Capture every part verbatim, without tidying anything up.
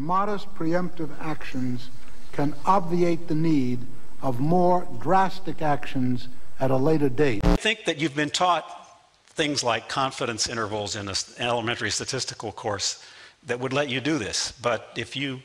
modest preemptive actions can obviate the need of more drastic actions at a later date. I think that you've been taught things like confidence intervals in an elementary statistical course that would let you do this, but if you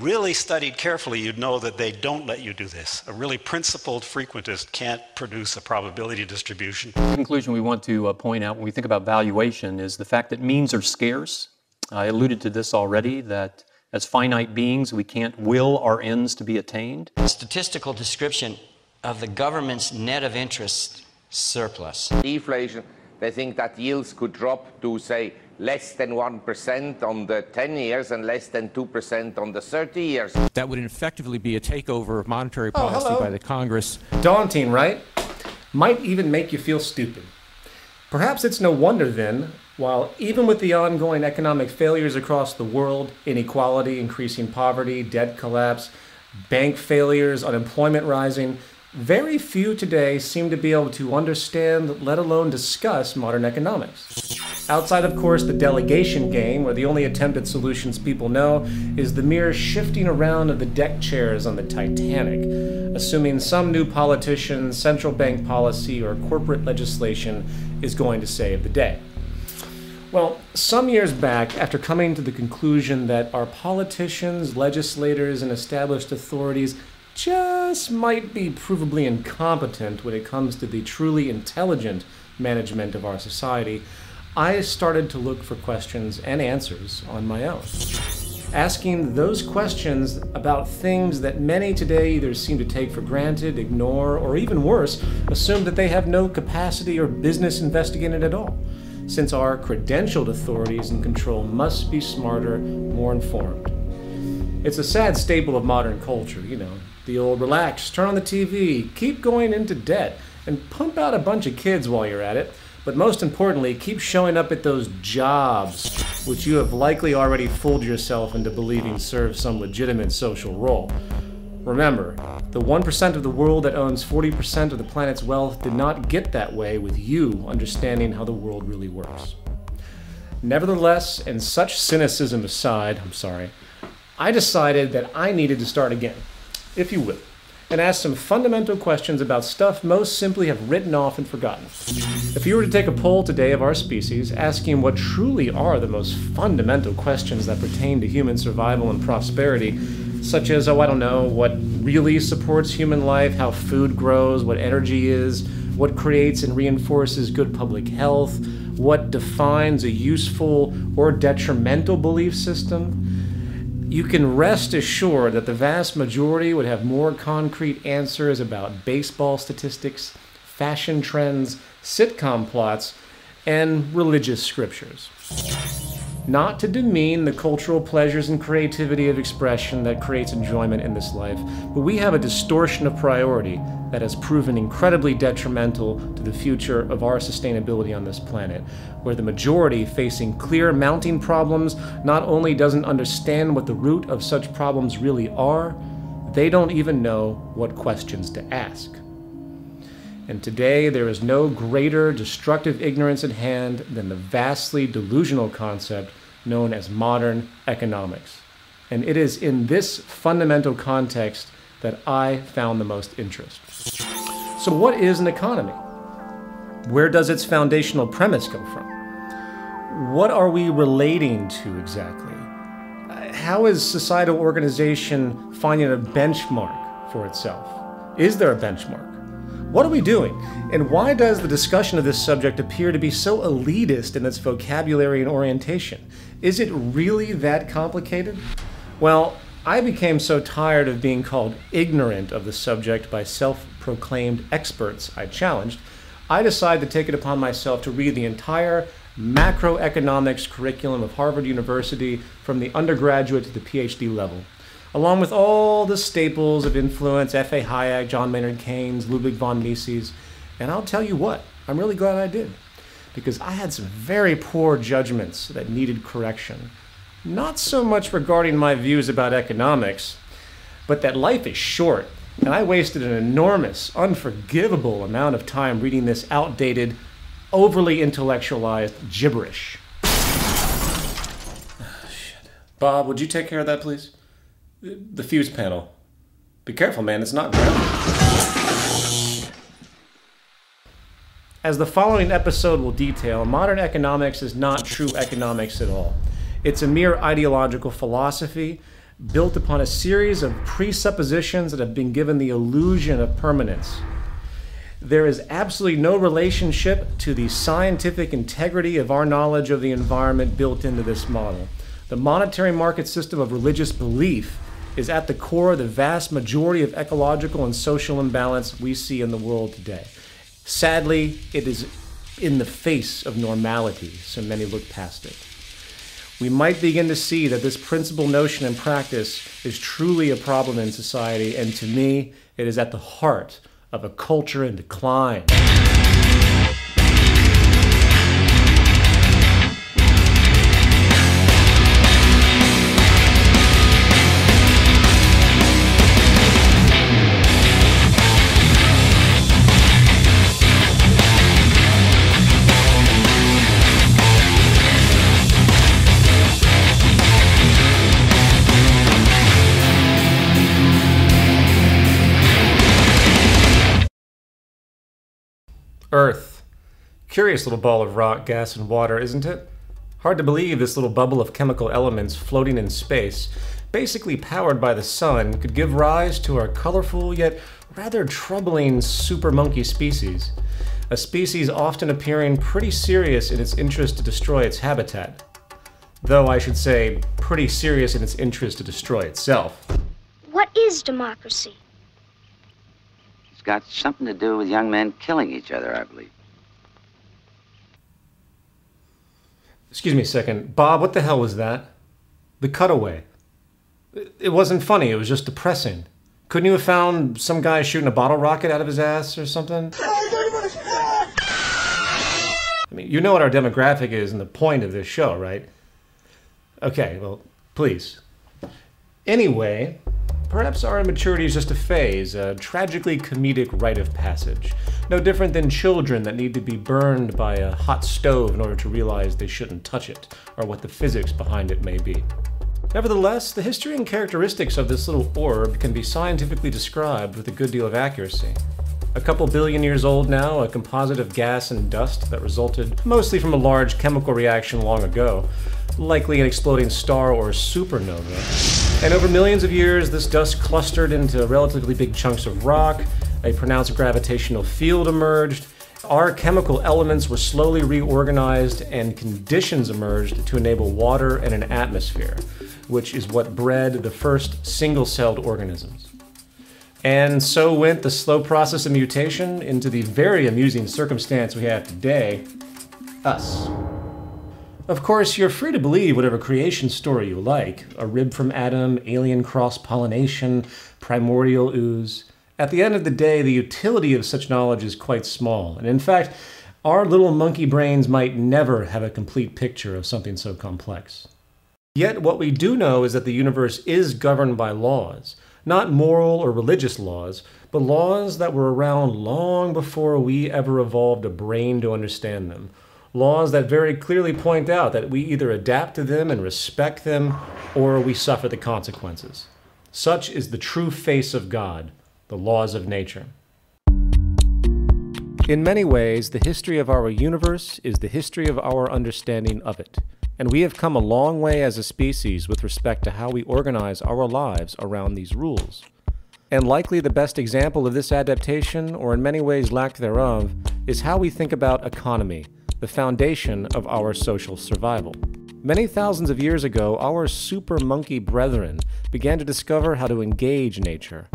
really studied carefully, you'd know that they don't let you do this. A really principled frequentist can't produce a probability distribution. The conclusion we want to uh, point out when we think about valuation is the fact that means are scarce. I alluded to this already, that as finite beings, we can't will our ends to be attained. Statistical description of the government's net of interest surplus. Deflation, they think that yields could drop to, say, less than one percent on the ten years and less than two percent on the thirty years. That would effectively be a takeover of monetary policy oh, by the Congress. Daunting, right? Might even make you feel stupid. Perhaps it's no wonder then, while even with the ongoing economic failures across the world, inequality, increasing poverty, debt collapse, bank failures, unemployment rising, very few today seem to be able to understand, let alone discuss, modern economics. Outside, of course, the delegation game, where the only attempt at solutions people know is the mere shifting around of the deck chairs on the Titanic, assuming some new politician, central bank policy, or corporate legislation is going to save the day. Well, some years back, after coming to the conclusion that our politicians, legislators, and established authorities just might be provably incompetent when it comes to the truly intelligent management of our society, I started to look for questions and answers on my own. Asking those questions about things that many today either seem to take for granted, ignore, or even worse, assume that they have no capacity or business investigated at all, since our credentialed authorities in control must be smarter, more informed. It's a sad staple of modern culture, you know. The old relax, turn on the T V, keep going into debt, and pump out a bunch of kids while you're at it. But most importantly, keep showing up at those jobs, which you have likely already fooled yourself into believing serve some legitimate social role. Remember, the one percent of the world that owns forty percent of the planet's wealth did not get that way with you understanding how the world really works. Nevertheless, and such cynicism aside, I'm sorry, I decided that I needed to start again, if you will, and ask some fundamental questions about stuff most simply have written off and forgotten. If you were to take a poll today of our species, asking what truly are the most fundamental questions that pertain to human survival and prosperity, such as, oh, I don't know, what really supports human life, how food grows, what energy is, what creates and reinforces good public health, what defines a useful or detrimental belief system, you can rest assured that the vast majority would have more concrete answers about baseball statistics, fashion trends, sitcom plots, and religious scriptures. Not to demean the cultural pleasures and creativity of expression that creates enjoyment in this life, but we have a distortion of priority that has proven incredibly detrimental to the future of our sustainability on this planet, where the majority facing clear mounting problems not only doesn't understand what the root of such problems really are, they don't even know what questions to ask. And today, there is no greater destructive ignorance at hand than the vastly delusional concept known as modern economics. And it is in this fundamental context that I found the most interest. So what is an economy? Where does its foundational premise come from? What are we relating to exactly? How is societal organization finding a benchmark for itself? Is there a benchmark? What are we doing? And why does the discussion of this subject appear to be so elitist in its vocabulary and orientation? Is it really that complicated? Well, I became so tired of being called ignorant of the subject by self-proclaimed experts I challenged, I decided to take it upon myself to read the entire macroeconomics curriculum of Harvard University from the undergraduate to the PhD level, along with all the staples of influence, F A Hayek, John Maynard Keynes, Ludwig von Mises, and I'll tell you what, I'm really glad I did, because I had some very poor judgments that needed correction. Not so much regarding my views about economics, but that life is short, and I wasted an enormous, unforgivable amount of time reading this outdated, overly intellectualized gibberish. Bob, would you take care of that, please? The fuse panel. Be careful, man, it's not grounded. As the following episode will detail, modern economics is not true economics at all. It's a mere ideological philosophy built upon a series of presuppositions that have been given the illusion of permanence. There is absolutely no relationship to the scientific integrity of our knowledge of the environment built into this model. The monetary market system of religious belief is at the core of the vast majority of ecological and social imbalance we see in the world today. Sadly, it is in the face of normality, so many look past it. We might begin to see that this principal notion and practice is truly a problem in society, and to me, it is at the heart of a culture in decline. Earth. Curious little ball of rock, gas, and water, isn't it? Hard to believe this little bubble of chemical elements floating in space, basically powered by the sun, could give rise to our colorful yet rather troubling super monkey species. A species often appearing pretty serious in its interest to destroy its habitat. Though I should say, pretty serious in its interest to destroy itself. What is democracy? Got something to do with young men killing each other, I believe. Excuse me a second. Bob, what the hell was that? The cutaway. It wasn't funny, it was just depressing. Couldn't you have found some guy shooting a bottle rocket out of his ass or something? I mean, you know what our demographic is and the point of this show, right? Okay, well, please. Anyway... Perhaps our immaturity is just a phase, a tragically comedic rite of passage. No different than children that need to be burned by a hot stove in order to realize they shouldn't touch it, or what the physics behind it may be. Nevertheless, the history and characteristics of this little orb can be scientifically described with a good deal of accuracy. A couple billion years old now, a composite of gas and dust that resulted mostly from a large chemical reaction long ago, likely an exploding star or supernova. And over millions of years, this dust clustered into relatively big chunks of rock, a pronounced gravitational field emerged, our chemical elements were slowly reorganized, and conditions emerged to enable water and an atmosphere, which is what bred the first single-celled organisms. And so went the slow process of mutation into the very amusing circumstance we have today, us. Of course, you're free to believe whatever creation story you like, a rib from Adam, alien cross-pollination, primordial ooze. At the end of the day, the utility of such knowledge is quite small, and in fact, our little monkey brains might never have a complete picture of something so complex. Yet what we do know is that the universe is governed by laws, not moral or religious laws, but laws that were around long before we ever evolved a brain to understand them. Laws that very clearly point out that we either adapt to them and respect them, or we suffer the consequences. Such is the true face of God, the laws of nature. In many ways, the history of our universe is the history of our understanding of it, and we have come a long way as a species with respect to how we organize our lives around these rules. And likely the best example of this adaptation, or in many ways lack thereof, is how we think about economy, the foundation of our social survival. Many thousands of years ago, our super monkey brethren began to discover how to engage nature.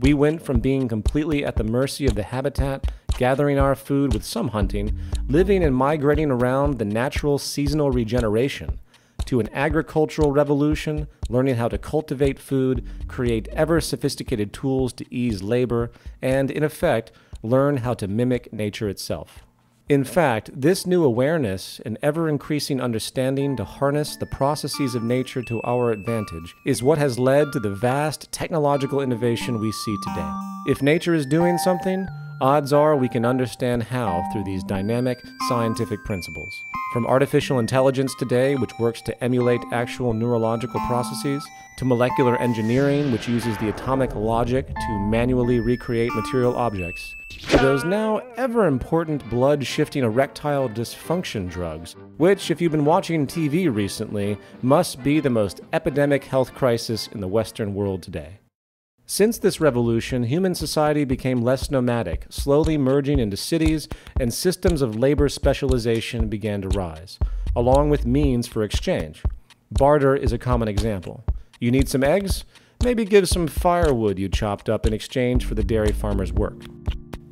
We went from being completely at the mercy of the habitat, gathering our food with some hunting, living and migrating around the natural seasonal regeneration, to an agricultural revolution, learning how to cultivate food, create ever-sophisticated tools to ease labor, and, in effect, learn how to mimic nature itself. In fact, this new awareness and ever-increasing understanding to harness the processes of nature to our advantage is what has led to the vast technological innovation we see today. If nature is doing something, odds are we can understand how through these dynamic scientific principles. From artificial intelligence today, which works to emulate actual neurological processes, to molecular engineering, which uses the atomic logic to manually recreate material objects, to those now ever-important blood-shifting erectile dysfunction drugs, which, if you've been watching T V recently, must be the most epidemic health crisis in the Western world today. Since this revolution, human society became less nomadic, slowly merging into cities, and systems of labor specialization began to rise, along with means for exchange. Barter is a common example. You need some eggs? Maybe give some firewood you chopped up in exchange for the dairy farmer's work.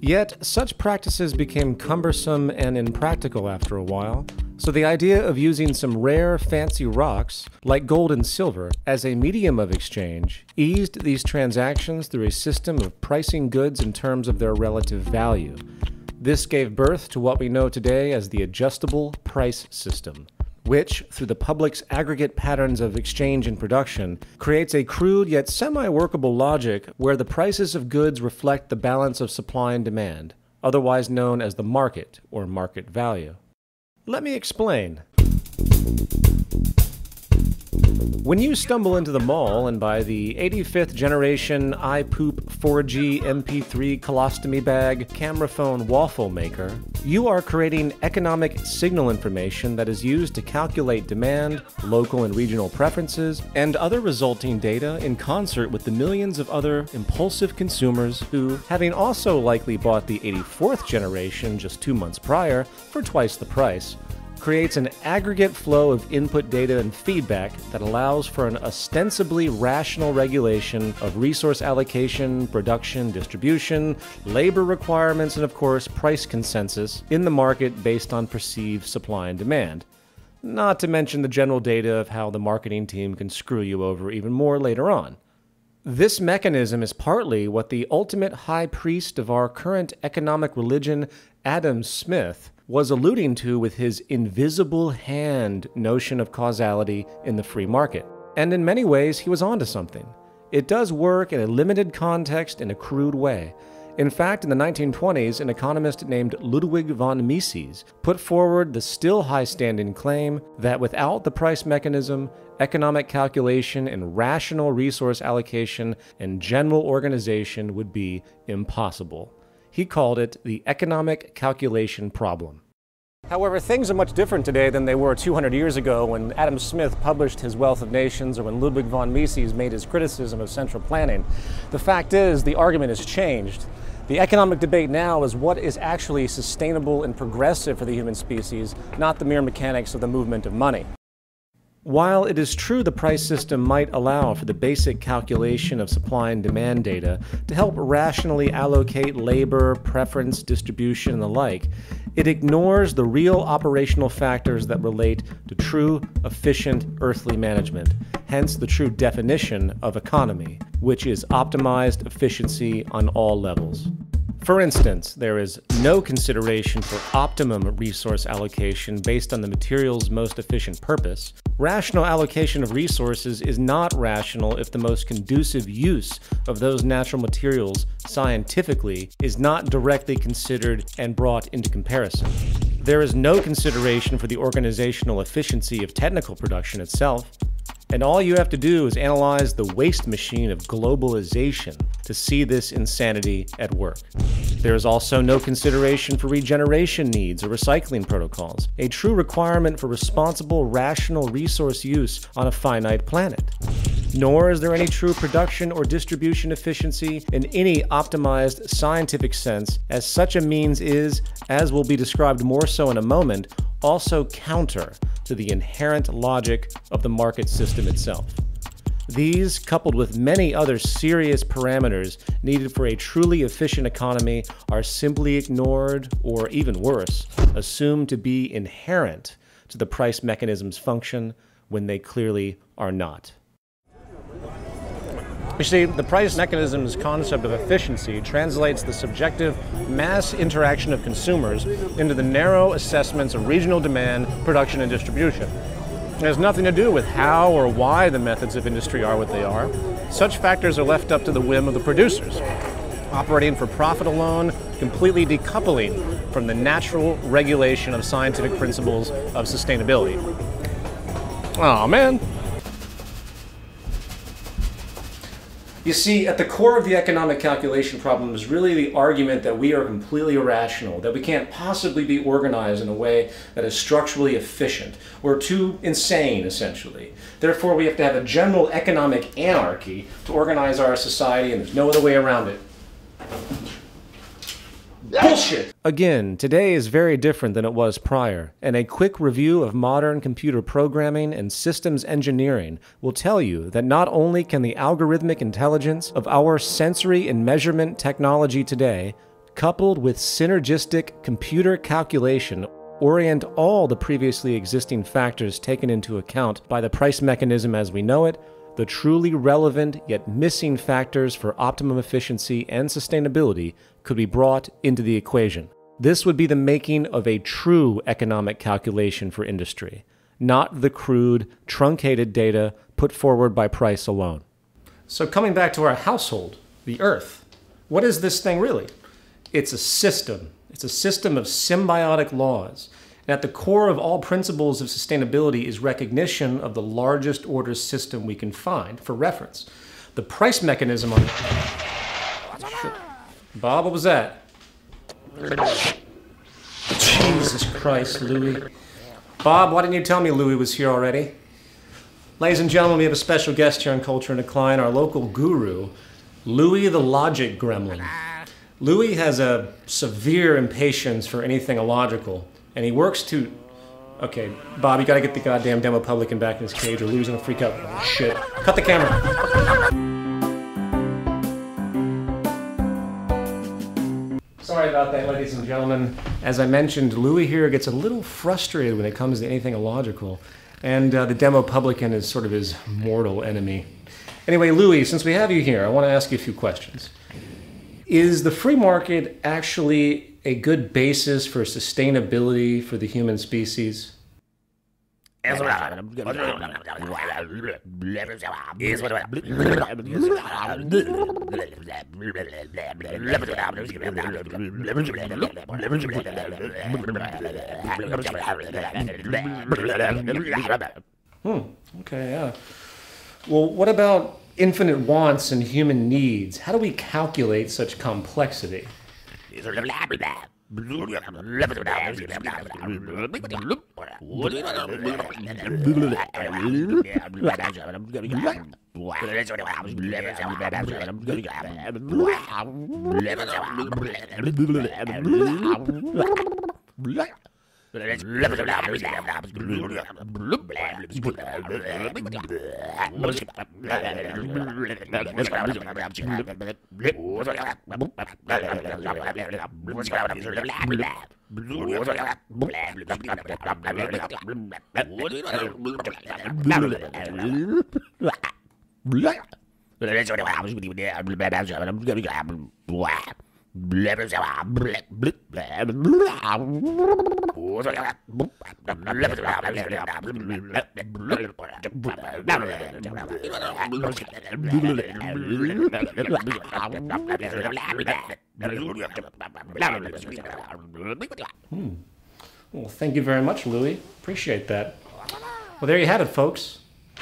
Yet, such practices became cumbersome and impractical after a while, so the idea of using some rare, fancy rocks, like gold and silver, as a medium of exchange eased these transactions through a system of pricing goods in terms of their relative value. This gave birth to what we know today as the adjustable price system, which, through the public's aggregate patterns of exchange and production, creates a crude yet semi-workable logic where the prices of goods reflect the balance of supply and demand, otherwise known as the market or market value. Let me explain. When you stumble into the mall and buy the eighty-fifth generation iPoop four G M P three colostomy bag camera phone waffle maker, you are creating economic signal information that is used to calculate demand, local and regional preferences, and other resulting data in concert with the millions of other impulsive consumers who, having also likely bought the eighty-fourth generation just two months prior for twice the price, creates an aggregate flow of input data and feedback that allows for an ostensibly rational regulation of resource allocation, production, distribution, labor requirements, and of course, price consensus in the market based on perceived supply and demand. Not to mention the general data of how the marketing team can screw you over even more later on. This mechanism is partly what the ultimate high priest of our current economic religion, Adam Smith, was alluding to with his invisible hand notion of causality in the free market. And in many ways, he was onto something. It does work in a limited context in a crude way. In fact, in the nineteen twenties, an economist named Ludwig von Mises put forward the still high-standing claim that without the price mechanism, economic calculation and rational resource allocation and general organization would be impossible. He called it the economic calculation problem. However, things are much different today than they were two hundred years ago when Adam Smith published his Wealth of Nations or when Ludwig von Mises made his criticism of central planning. The fact is, the argument has changed. The economic debate now is what is actually sustainable and progressive for the human species, not the mere mechanics of the movement of money. While it is true the price system might allow for the basic calculation of supply and demand data to help rationally allocate labor, preference, distribution, and the like, it ignores the real operational factors that relate to true, efficient earthly management, hence the true definition of economy, which is optimized efficiency on all levels. For instance, there is no consideration for optimum resource allocation based on the material's most efficient purpose. Rational allocation of resources is not rational if the most conducive use of those natural materials scientifically is not directly considered and brought into comparison. There is no consideration for the organizational efficiency of technical production itself. And all you have to do is analyze the waste machine of globalization to see this insanity at work. There is also no consideration for regeneration needs or recycling protocols, a true requirement for responsible, rational resource use on a finite planet. Nor is there any true production or distribution efficiency in any optimized scientific sense, as such a means is, as will be described more so in a moment, also counter to the inherent logic of the market system itself. These, coupled with many other serious parameters needed for a truly efficient economy, are simply ignored or, even worse, assumed to be inherent to the price mechanism's function when they clearly are not. You see, the price mechanism's concept of efficiency translates the subjective mass interaction of consumers into the narrow assessments of regional demand, production, and distribution. It has nothing to do with how or why the methods of industry are what they are. Such factors are left up to the whim of the producers. operating for profit alone, completely decoupling from the natural regulation of scientific principles of sustainability. Aw, man. You see, at the core of the economic calculation problem is really the argument that we are completely irrational, that we can't possibly be organized in a way that is structurally efficient. We're too insane, essentially. Therefore, we have to have a general economic anarchy to organize our society, and there's no other way around it. Bullshit! Again, today is very different than it was prior, and a quick review of modern computer programming and systems engineering will tell you that not only can the algorithmic intelligence of our sensory and measurement technology today, coupled with synergistic computer calculation, orient all the previously existing factors taken into account by the price mechanism as we know it, the truly relevant yet missing factors for optimum efficiency and sustainability could be brought into the equation. This would be the making of a true economic calculation for industry, not the crude, truncated data put forward by price alone. So coming back to our household, the Earth, what is this thing really? It's a system. It's a system of symbiotic laws. And at the core of all principles of sustainability is recognition of the largest order system we can find for reference. The price mechanism on the... Shit. Bob, what was that? Jesus Christ, Louis. Bob, why didn't you tell me Louis was here already? Ladies and gentlemen, we have a special guest here on Culture in Decline, our local guru, Louis the Logic Gremlin. Louis has a severe impatience for anything illogical, and he works to... Okay, Bob, you gotta get the goddamn demo publican back in his cage or Louis gonna freak out. Oh, shit. Cut the camera. Sorry about that, ladies and gentlemen. As I mentioned, Louis here gets a little frustrated when it comes to anything illogical, and uh, the demo publican is sort of his mortal enemy. Anyway, Louis, since we have you here, I want to ask you a few questions. Is the free market actually a good basis for sustainability for the human species? Hmm, okay, yeah. Well, what about infinite wants and human needs? How do we calculate such complexity? Hmm. Well, thank you very much, Louis. Appreciate that. Well, there you had it, folks.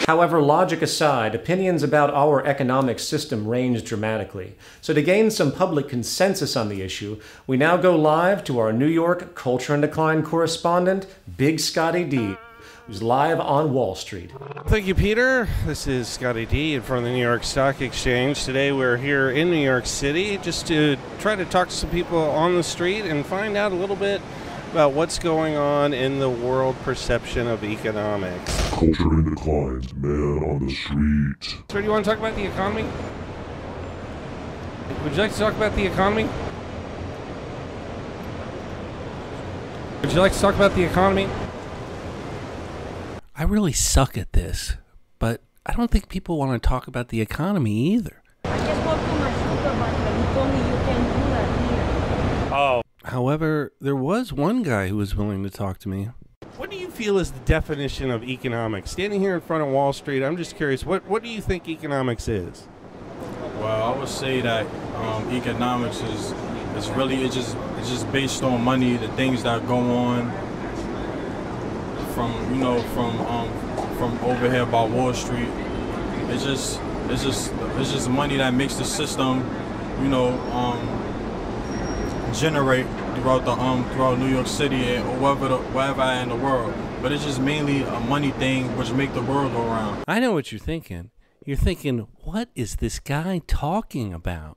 However, logic aside, opinions about our economic system range dramatically. So to gain some public consensus on the issue, we now go live to our New York Culture in Decline correspondent, Big Scotty D, who's live on Wall Street. Thank you, Peter. This is Scotty D in front of the New York Stock Exchange. Today we're here in New York City just to try to talk to some people on the street and find out a little bit about what's going on in the world perception of economics. Culture in decline, man on the street. Sir, do you want to talk about the economy? Would you like to talk about the economy? Would you like to talk about the economy? I really suck at this, but I don't think people want to talk about the economy either. I just walked to my supervisor. He told me you can't do that here. Oh. However, there was one guy who was willing to talk to me. What do you feel is the definition of economics? Standing here in front of Wall Street, I'm just curious, what, what do you think economics is? Well, I would say that um, economics is it's really it's just it's just based on money, the things that go on from you know from um, from over here by Wall Street. It's just it's just it's just money that makes the system, you know, um, generate throughout the um throughout New York City or wherever the, wherever I am in the world. But it's just mainly a money thing which make the world go around. I know what you're thinking. You're thinking, what is this guy talking about?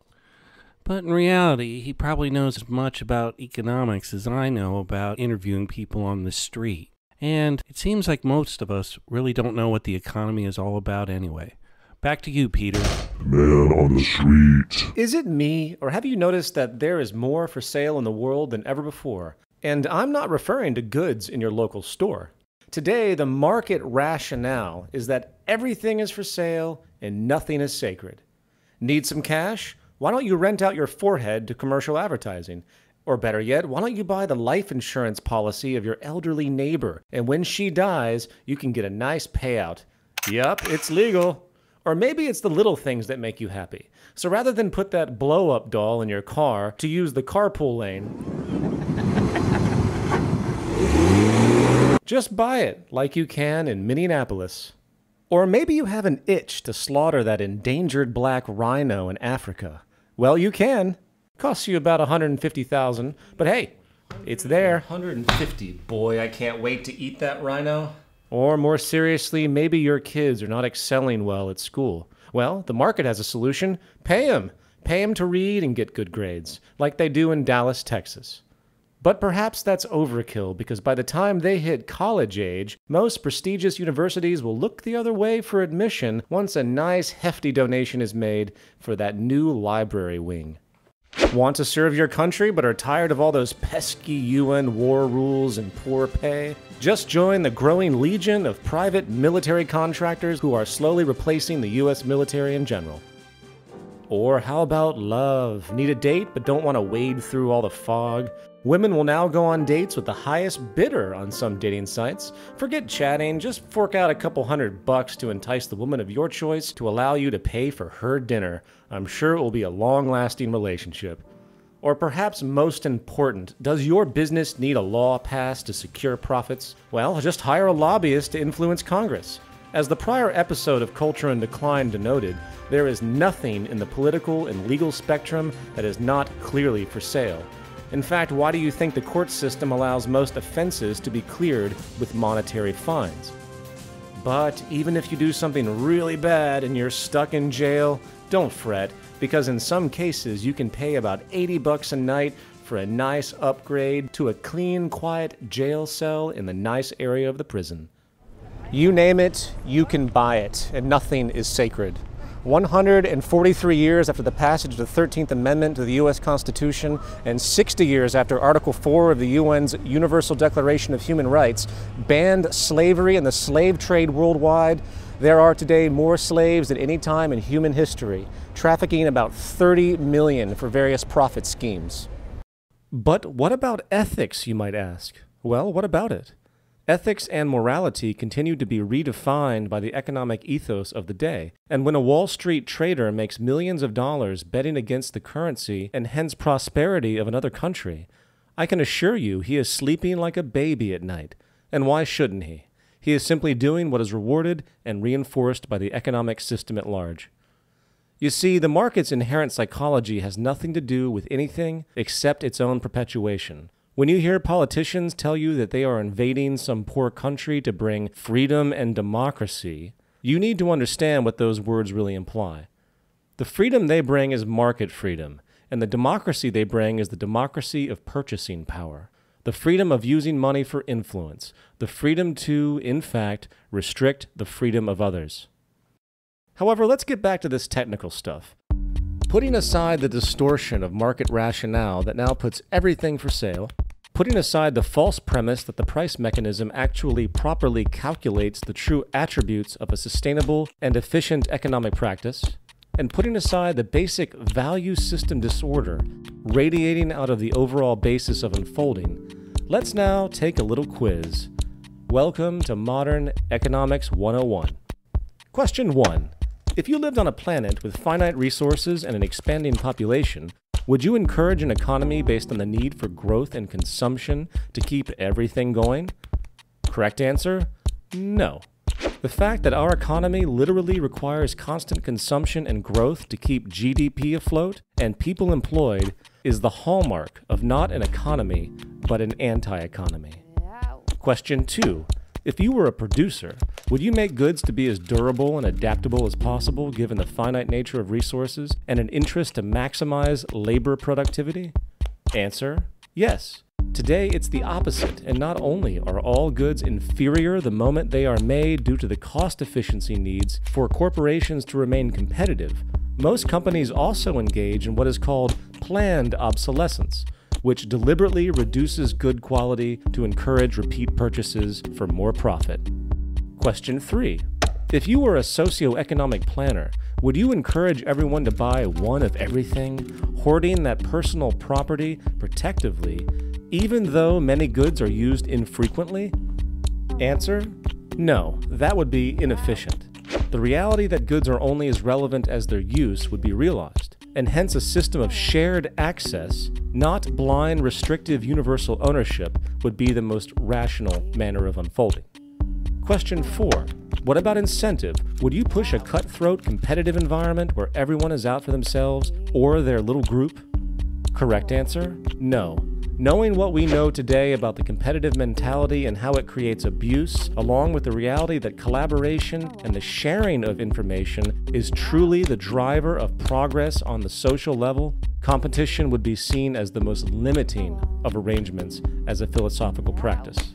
But in reality, he probably knows as much about economics as I know about interviewing people on the street. And it seems like most of us really don't know what the economy is all about anyway. Back to you, Peter. Man on the street. Is it me, or have you noticed that there is more for sale in the world than ever before? And I'm not referring to goods in your local store. Today, the market rationale is that everything is for sale and nothing is sacred. Need some cash? Why don't you rent out your forehead to commercial advertising? Or better yet, why don't you buy the life insurance policy of your elderly neighbor, and when she dies, you can get a nice payout? Yup, it's legal. Or maybe it's the little things that make you happy. So rather than put that blow-up doll in your car to use the carpool lane, just buy it like you can in Minneapolis. Or maybe you have an itch to slaughter that endangered black rhino in Africa. Well, you can. Costs you about one hundred fifty thousand dollars, but hey, it's there. one hundred fifty thousand dollars, boy, I can't wait to eat that rhino. Or more seriously, maybe your kids are not excelling well at school. Well, the market has a solution. Pay them. Pay them to read and get good grades, like they do in Dallas, Texas. But perhaps that's overkill, because by the time they hit college age, most prestigious universities will look the other way for admission once a nice hefty donation is made for that new library wing. Want to serve your country but are tired of all those pesky U N war rules and poor pay? Just join the growing legion of private military contractors who are slowly replacing the U S military in general. Or how about love? Need a date but don't want to wade through all the fog? Women will now go on dates with the highest bidder on some dating sites. Forget chatting, just fork out a couple hundred bucks to entice the woman of your choice to allow you to pay for her dinner. I'm sure it will be a long-lasting relationship. Or perhaps most important, does your business need a law passed to secure profits? Well, just hire a lobbyist to influence Congress. As the prior episode of Culture in Decline denoted, there is nothing in the political and legal spectrum that is not clearly for sale. In fact, why do you think the court system allows most offenses to be cleared with monetary fines? But even if you do something really bad and you're stuck in jail, don't fret, because in some cases you can pay about eighty bucks a night for a nice upgrade to a clean, quiet jail cell in the nice area of the prison. You name it, you can buy it, and nothing is sacred. one hundred forty-three years after the passage of the thirteenth Amendment to the U S Constitution and sixty years after Article four of the U N's Universal Declaration of Human Rights banned slavery and the slave trade worldwide, there are today more slaves than any time in human history, trafficking about thirty million for various profit schemes. But what about ethics, you might ask? Well, what about it? Ethics and morality continue to be redefined by the economic ethos of the day, and when a Wall Street trader makes millions of dollars betting against the currency and hence prosperity of another country, I can assure you he is sleeping like a baby at night. And why shouldn't he? He is simply doing what is rewarded and reinforced by the economic system at large. You see, the market's inherent psychology has nothing to do with anything except its own perpetuation. When you hear politicians tell you that they are invading some poor country to bring freedom and democracy, you need to understand what those words really imply. The freedom they bring is market freedom, and the democracy they bring is the democracy of purchasing power, the freedom of using money for influence, the freedom to, in fact, restrict the freedom of others. However, let's get back to this technical stuff. Putting aside the distortion of market rationale that now puts everything for sale, putting aside the false premise that the price mechanism actually properly calculates the true attributes of a sustainable and efficient economic practice, and putting aside the basic value system disorder radiating out of the overall basis of unfolding, let's now take a little quiz. Welcome to Modern Economics one oh one. Question one. If you lived on a planet with finite resources and an expanding population, would you encourage an economy based on the need for growth and consumption to keep everything going? Correct answer? No. The fact that our economy literally requires constant consumption and growth to keep G D P afloat and people employed is the hallmark of not an economy, but an anti-economy. Question two. If you were a producer, would you make goods to be as durable and adaptable as possible given the finite nature of resources and an interest to maximize labor productivity? Answer: yes. Today, it's the opposite, and not only are all goods inferior the moment they are made due to the cost efficiency needs for corporations to remain competitive, most companies also engage in what is called planned obsolescence, which deliberately reduces good quality to encourage repeat purchases for more profit. Question three. If you were a socioeconomic planner, would you encourage everyone to buy one of everything, hoarding that personal property protectively, even though many goods are used infrequently? Answer: no, that would be inefficient. The reality that goods are only as relevant as their use would be realized, and hence a system of shared access, not blind, restrictive universal ownership, would be the most rational manner of unfolding. Question four. What about incentive? Would you push a cutthroat, competitive environment where everyone is out for themselves or their little group? Correct answer: no. Knowing what we know today about the competitive mentality and how it creates abuse, along with the reality that collaboration and the sharing of information is truly the driver of progress on the social level, competition would be seen as the most limiting of arrangements as a philosophical practice.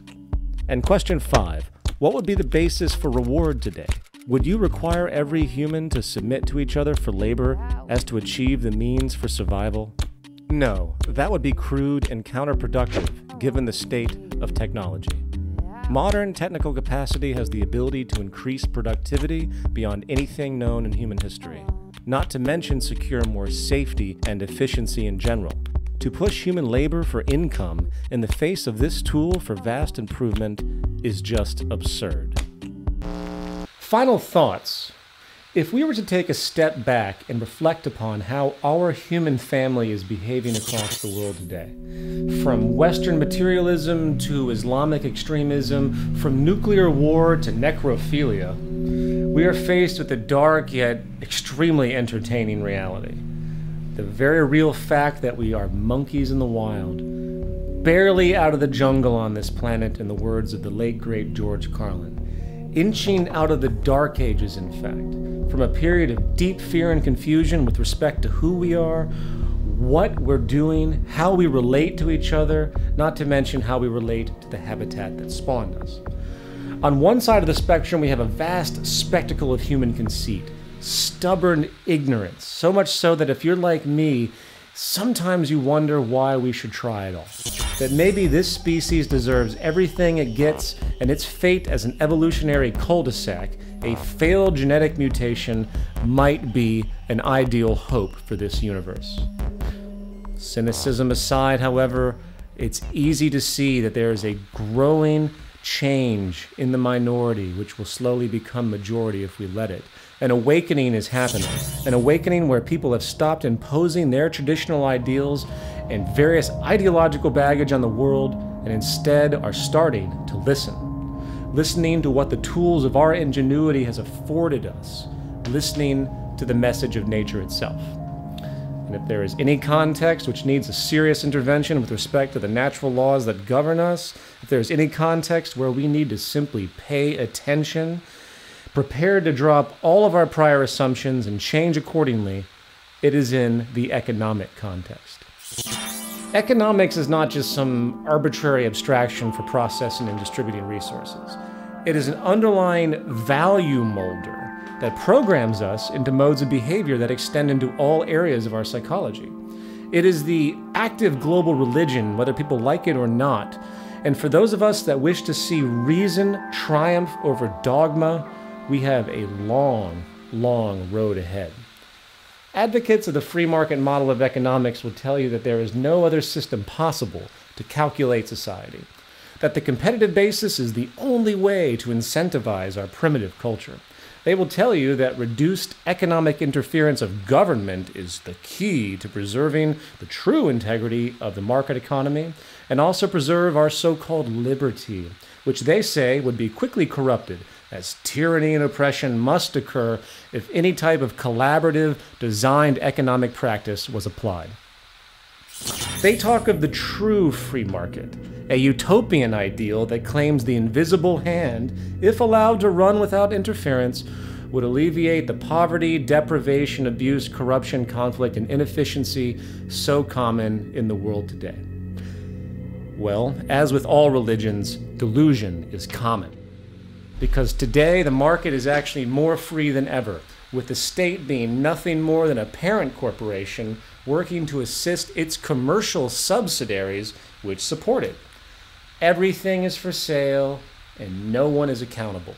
And question five, what would be the basis for reward today? Would you require every human to submit to each other for labor as to achieve the means for survival? No, that would be crude and counterproductive given the state of technology. Modern technical capacity has the ability to increase productivity beyond anything known in human history, not to mention secure more safety and efficiency in general. To push human labor for income in the face of this tool for vast improvement is just absurd. Final thoughts. If we were to take a step back and reflect upon how our human family is behaving across the world today, from Western materialism to Islamic extremism, from nuclear war to necrophilia, we are faced with a dark yet extremely entertaining reality. The very real fact that we are monkeys in the wild, barely out of the jungle on this planet, in the words of the late great George Carlin, inching out of the dark ages, in fact, from a period of deep fear and confusion with respect to who we are, what we're doing, how we relate to each other, not to mention how we relate to the habitat that spawned us. On one side of the spectrum, we have a vast spectacle of human conceit, stubborn ignorance, so much so that if you're like me, sometimes you wonder why we should try it all. That maybe this species deserves everything it gets, and its fate as an evolutionary cul-de-sac, a failed genetic mutation, might be an ideal hope for this universe. Cynicism aside, however, it's easy to see that there is a growing change in the minority, which will slowly become majority if we let it. An awakening is happening, an awakening where people have stopped imposing their traditional ideals and various ideological baggage on the world, and instead are starting to listen. Listening to what the tools of our ingenuity has afforded us, listening to the message of nature itself. And if there is any context which needs a serious intervention with respect to the natural laws that govern us, if there is any context where we need to simply pay attention, prepared to drop all of our prior assumptions and change accordingly, it is in the economic context. Economics is not just some arbitrary abstraction for processing and distributing resources. It is an underlying value molder that programs us into modes of behavior that extend into all areas of our psychology. It is the active global religion, whether people like it or not. And for those of us that wish to see reason triumph over dogma, we have a long, long road ahead. Advocates of the free market model of economics will tell you that there is no other system possible to calculate society, that the competitive basis is the only way to incentivize our primitive culture, They will tell you that reduced economic interference of government is the key to preserving the true integrity of the market economy and also preserve our so-called liberty, which they say would be quickly corrupted, as tyranny and oppression must occur if any type of collaborative, designed economic practice was applied. They talk of the true free market, a utopian ideal that claims the invisible hand, if allowed to run without interference, would alleviate the poverty, deprivation, abuse, corruption, conflict, and inefficiency so common in the world today. Well, as with all religions, delusion is common. Because today the market is actually more free than ever, with the state being nothing more than a parent corporation working to assist its commercial subsidiaries which support it. Everything is for sale and no one is accountable.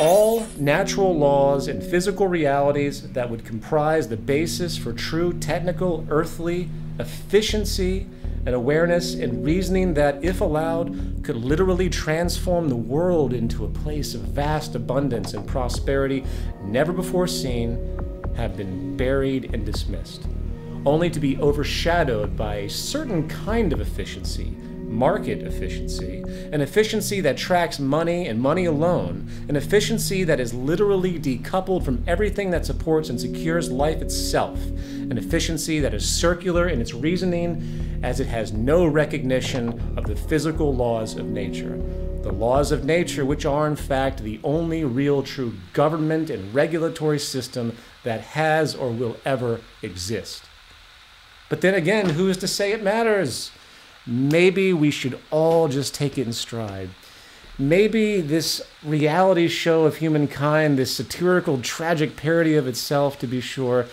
All natural laws and physical realities that would comprise the basis for true technical, earthly efficiency and awareness and reasoning that, if allowed, could literally transform the world into a place of vast abundance and prosperity never before seen, have been buried and dismissed, only to be overshadowed by a certain kind of efficiency, market efficiency, an efficiency that tracks money and money alone, an efficiency that is literally decoupled from everything that supports and secures life itself, an efficiency that is circular in its reasoning as it has no recognition of the physical laws of nature. The laws of nature, which are in fact the only real true government and regulatory system that has or will ever exist. But then again, who is to say it matters? Maybe we should all just take it in stride. Maybe this reality show of humankind, this satirical, tragic parody of itself, to be sure,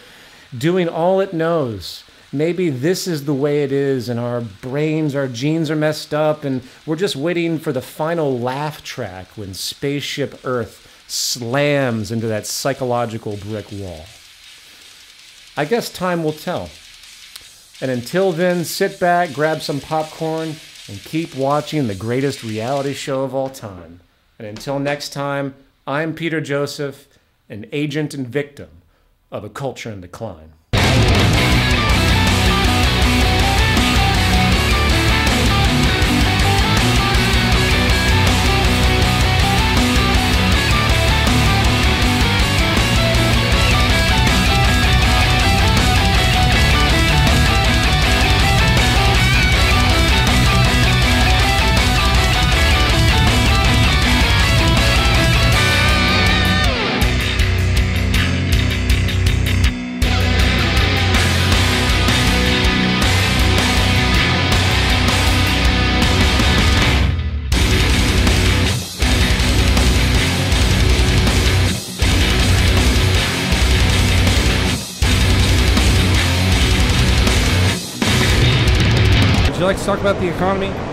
doing all it knows, maybe this is the way it is, and our brains, our genes are messed up, and we're just waiting for the final laugh track when Spaceship Earth slams into that psychological brick wall. I guess time will tell. And until then, sit back, grab some popcorn, and keep watching the greatest reality show of all time. And until next time, I'm Peter Joseph, an agent and victim of a culture in decline. Would you like to talk about the economy?